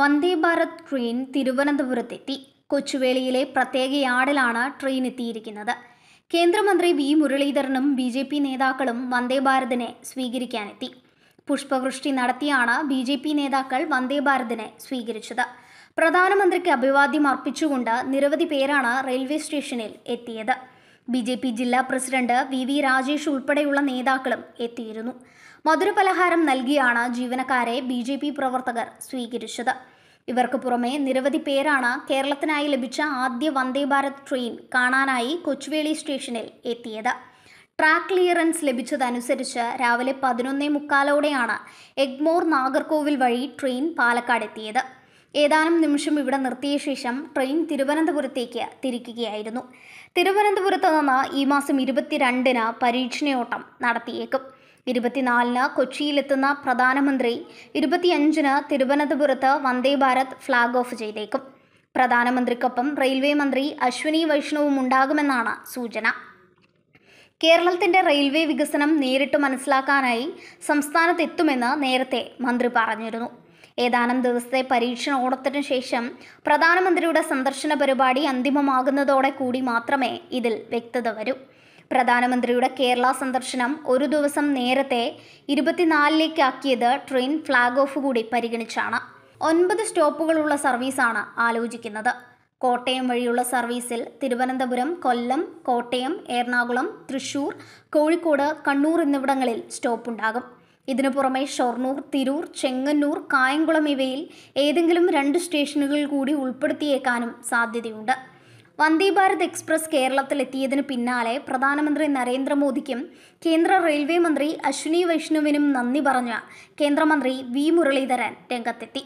Vande Bharat train തിരുവനന്തപുരത്തെത്തി. കൊച്ചുവേളിയിലെ പ്രത്യേക യാർഡിലാണ് train എത്തിയിരിക്കുന്നത്. കേന്ദ്രമന്ത്രി വി മുരളീധരനും BJP നേതാക്കളും വന്ദേ ഭാരതിനെ സ്വീകരിക്കാനെത്തി. പുഷ്പവൃഷ്ടി നടത്തിയാണ് BJP നേതാക്കൾ വന്ദേ ഭാരതിനെ സ്വീകരിച്ചത്. പ്രധാനമന്ത്രിക്ക് അഭിവാദ്യം അർപ്പിച്ചുകൊണ്ട് നിരവധി പേരാണ് റെയിൽവേ സ്റ്റേഷനിൽ എത്തിയത്. BJP ജില്ലാ പ്രസിഡന്റ് വി രാജേഷ് ഉൾപ്പെടെയുള്ള നേതാക്കളും എത്തിയിരുന്നു. മധുരപലഹാരം നൽകിയാണ് ജീവനക്കാരെ BJP പ്രവർത്തകർ സ്വീകരിച്ചത്. ഇവർക്ക് പുറമെ നിരവധി പേരാണ് കേരളത്തിനായി ലഭിച്ച ആദ്യ വന്ദേ ഭാരത് ട്രെയിൻ കാണാനായി കൊച്ചുവേളി സ്റ്റേഷനിൽ എത്തിയത്. ട്രാക്ക് ക്ലിയറൻസ് ലഭിച്ചതനുസരിച്ച് രാവിലെ 11:45 എഗ്മോർ നാഗർകോവിൽ വഴി ട്രെയിൻ പാലക്കാട് എത്തിയത്. ഏതാനും നിമിഷം ഇവിടെ നിർത്തിയ ശേഷം ട്രെയിൻ തിരുവനന്തപുരത്തേക്ക് തിരിക്കുകയായിരുന്നു. തിരുവനന്തപുരത്ത് നിന്ന് ഈ മാസം 22-ന് പരീക്ഷണയോട്ടം നടത്തിയേക്കും. 24-ന് കൊച്ചിയിലെത്തുന്ന പ്രധാനമന്ത്രി 25-ന് തിരുവനന്തപുരത്ത് വന്ദേ ഭാരത് ഫ്ലാഗ് ഓഫ് ചെയ്തേക്കും. പ്രധാനമന്ത്രിക്കൊപ്പം റെയിൽവേ മന്ത്രി അശ്വിനി വൈഷ്ണവും ഉണ്ടാകുമെന്നാണ് സൂചന. കേരളത്തിൻ്റെ റെയിൽവേ വികസനം നേരിട്ട് മനസ്സിലാക്കാനായി സംസ്ഥാനത്തെത്തുമെന്ന് നേരത്തെ മന്ത്രി പറഞ്ഞിരുന്നു. ഏതാനും ദിവസത്തെ പരീക്ഷണ ഓടത്തിന് ശേഷം പ്രധാനമന്ത്രിയുടെ സന്ദർശന പരിപാടി അന്തിമമാകുന്നതോടെ കൂടി മാത്രമേ ഇതിൽ വ്യക്തത വരൂ. പ്രധാനമന്ത്രിയുടെ കേരള സന്ദർശനം ഒരു ദിവസം നേരത്തെ 24-ലേക്ക് ആക്കിയത് ട്രെയിൻ ഫ്ലാഗ് ഓഫ് കൂടി പരിഗണിച്ചാണ്. 9 സ്റ്റോപ്പുകളുള്ള സർവീസാണ് ആലോചിക്കുന്നത്. കോട്ടയം വഴിയുള്ള സർവീസിൽ തിരുവനന്തപുരം, കൊല്ലം, കോട്ടയം, എറണാകുളം, തൃശൂർ, കോഴിക്കോട്, കണ്ണൂർ എന്നിവിടങ്ങളിൽ സ്റ്റോപ്പുണ്ടാകും. ഇതിനു പുറമെ ഷൊർണൂർ, തിരൂർ, ചെങ്ങന്നൂർ, കായംകുളം ഇവയിൽ ഏതെങ്കിലും 2 സ്റ്റേഷനുകൾ കൂടി ഉൾപ്പെടുത്തിയേക്കാനും സാധ്യതയുണ്ട്. വന്ദേഭാരത് എക്സ്പ്രസ് കേരളത്തിലെത്തിയതിന് പിന്നാലെ പ്രധാനമന്ത്രി നരേന്ദ്രമോദിക്കും കേന്ദ്ര റെയിൽവേ മന്ത്രി അശ്വിനി വൈഷ്ണുവിനും നന്ദി പറഞ്ഞ കേന്ദ്രമന്ത്രി വി മുരളീധരൻ രംഗത്തെത്തി.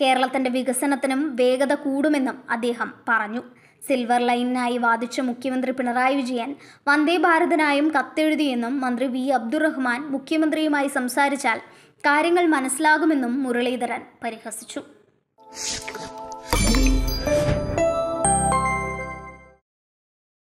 കേരളത്തിൻ്റെ വികസനത്തിനും വേഗത കൂടുമെന്നും അദ്ദേഹം പറഞ്ഞു. സിൽവർ ലൈനിനായി വാദിച്ച മുഖ്യമന്ത്രി പിണറായി വിജയൻ വന്ദേ ഭാരതിനായും കത്തെഴുതിയെന്നും മന്ത്രി വി അബ്ദുർറഹമാൻ മുഖ്യമന്ത്രിയുമായി സംസാരിച്ചാൽ കാര്യങ്ങൾ മനസ്സിലാകുമെന്നും മുരളീധരൻ പരിഹസിച്ചു.